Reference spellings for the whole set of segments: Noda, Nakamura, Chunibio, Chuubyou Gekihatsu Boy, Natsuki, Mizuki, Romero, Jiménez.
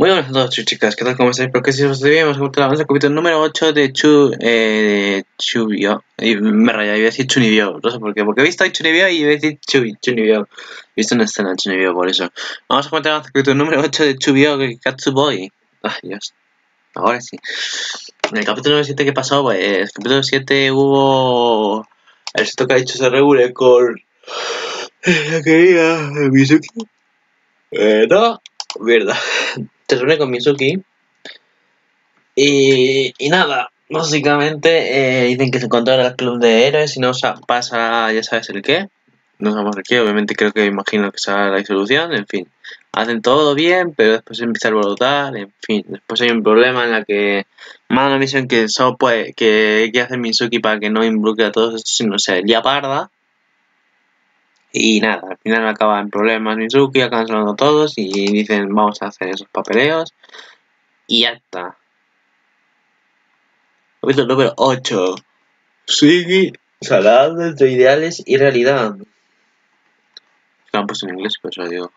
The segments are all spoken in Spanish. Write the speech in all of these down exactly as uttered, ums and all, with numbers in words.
Muy buenas a todos, chicas, ¿qué tal? ¿Cómo estáis? Espero que si os estoy bien, vamos a encontrar el capítulo número ocho de Chu... Eh... Chuubyou. Y me rayaba, iba a decir Chunibio, no sé por qué, porque he visto a Chunibio y iba a decir Chubi, Chunibio. He visto una escena de Chunibio, por eso. Vamos a encontrar el capítulo número ocho de Chuubyou Gekihatsu Boy. Ay, Dios. Ahora sí. En el capítulo número siete, ¿qué pasó? Pues en el capítulo siete hubo... El sitio que ha dicho se reúne con... La querida Mizuki. Eh, no. Verdad. Se reúne con Mizuki y, y nada, básicamente eh, dicen que se encontraron al club de héroes y no o sea, pasa, ya sabes el qué, no sabemos el qué, obviamente creo que imagino que será la disolución, en fin, hacen todo bien, pero después se empieza a alborotar, en fin, después hay un problema en la que más una misión que solo puede, que, que hace Mizuki para que no involucre a todos estos, sino se lía parda. Y nada, al final acaba en problemas Mizuki, acaban sonando todos y dicen vamos a hacer esos papeleos. Y ya está. Capítulo número ocho. Sigue salado entre ideales y realidad. Lo han puesto en inglés, por eso digo.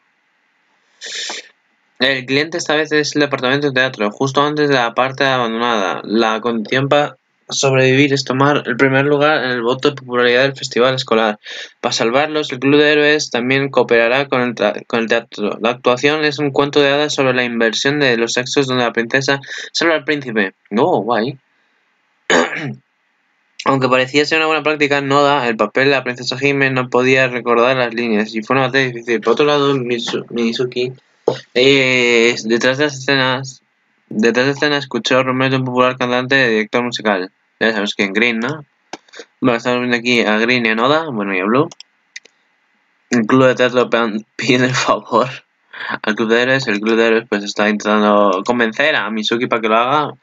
El cliente esta vez es el departamento de teatro, justo antes de la parte abandonada. La condición para... sobrevivir es tomar el primer lugar en el voto de popularidad del festival escolar. Para salvarlos, el Club de Héroes también cooperará con el, con el teatro. La actuación es un cuento de hadas sobre la inversión de los sexos donde la princesa salva al príncipe. ¡Oh, guay! Aunque parecía ser una buena práctica, Noda, el papel de la princesa Jiménez, no podía recordar las líneas y fue una batalla difícil. Por otro lado, Mizuki, eh, detrás de las escenas... Detrás de escena escuchó a Romero, un popular cantante y director musical. Ya sabes que en Green, ¿no? Bueno, estamos viendo aquí a Green y a Noda, bueno, y a Blue. El club de teatro pide el favor al club de héroes. El club de héroes pues está intentando convencer a Mizuki para que lo haga.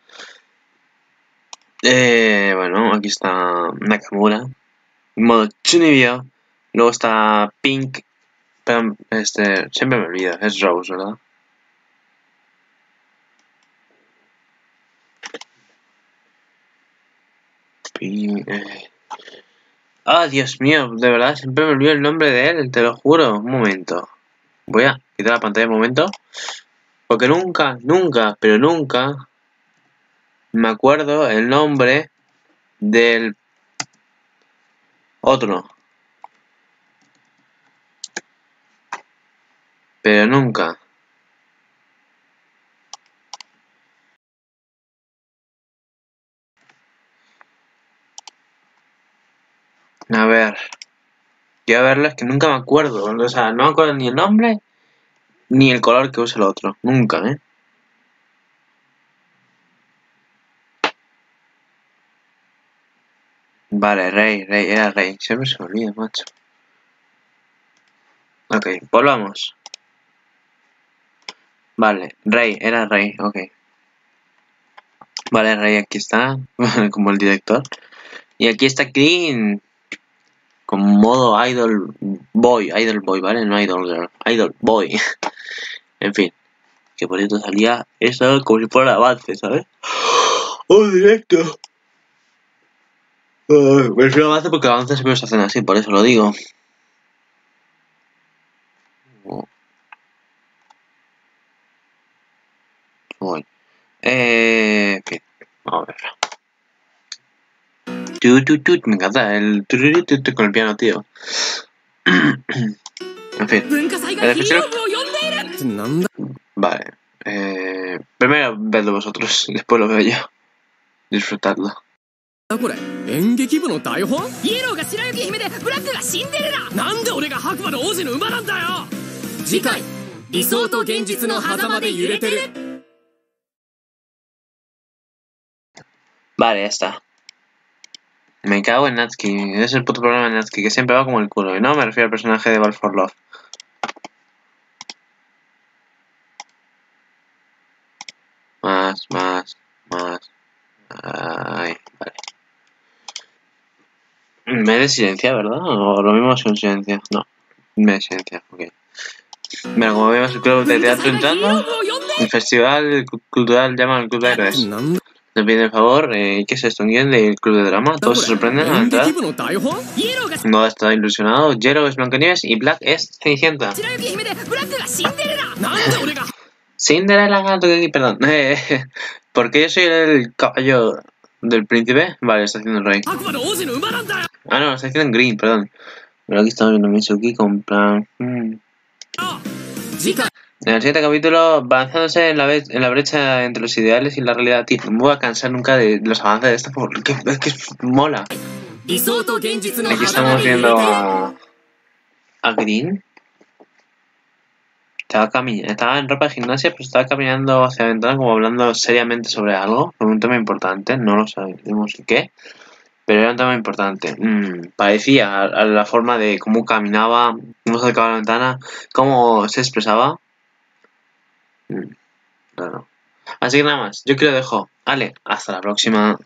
Eh, bueno, aquí está Nakamura. Modo Chunibio. Luego está Pink. Pero este, siempre me olvido, es Rose, ¿verdad? Y, eh. ¡Ah, Dios mío! De verdad, siempre me olvido el nombre de él, te lo juro. Un momento. Voy a quitar la pantalla un momento. Porque nunca, nunca, pero nunca me acuerdo el nombre del otro. Pero nunca. A ver, yo a verlo es que nunca me acuerdo, o sea, no me acuerdo ni el nombre, ni el color que usa el otro, nunca, ¿eh? Vale, Rey, Rey, era Rey, siempre se olvida, macho. Ok, volvamos. Vale, Rey, era Rey, ok. Vale, Rey, aquí está, como el director. Y aquí está Green. Con modo idol boy, idol boy, ¿vale? No idol girl, idol boy. En fin, que por esto salía eso como si fuera avance, ¿sabes? ¡Oh, directo! Uh, prefiero avance porque avance siempre se hacen así, por eso lo digo. Bueno, eh, en fin, vamos a verlo. Me encanta el con el piano, tío. En fin. ¿El vale. Eh, primero vedlo vosotros, después lo veo yo. Disfrutadlo. Vale, ya está. Me cago en Natsuki, es el puto problema de Natsuki, que siempre va como el culo, y no me refiero al personaje de Ball for Love. Más, más, más. Ay, vale. Me de silencia, ¿verdad? O lo mismo es un silencio. No, me de silencia, ok. Mira, como vemos el club de teatro entrando, el festival cultural llama al club de héroes. Me piden el favor, eh, ¿qué es esto? ¿Un guión del club de drama? Todos se sorprenden al entrar. Noda está ilusionado, Yero es Blancanieves y Black es Cenicienta. Cinderella gato que aquí, perdón. ¿Por qué yo soy el caballo del príncipe? Vale, está haciendo el rey. Ah, no, está haciendo en green, perdón. Pero aquí estamos viendo Mizuki con plan... Hmm. En el siguiente capítulo, avanzándose en la, en la brecha entre los ideales y la realidad. Tío, no me voy a cansar nunca de los avances de esta, porque es que es mola. Aquí estamos viendo a, a Green. Estaba, estaba en ropa de gimnasia, pero estaba caminando hacia la ventana como hablando seriamente sobre algo, sobre un tema importante, no lo sabemos qué, pero era un tema importante. Mm, parecía a, a la forma de cómo caminaba, cómo se acercaba a la ventana, cómo se expresaba. Claro. Así que nada más, yo que lo dejo. Vale, hasta la próxima.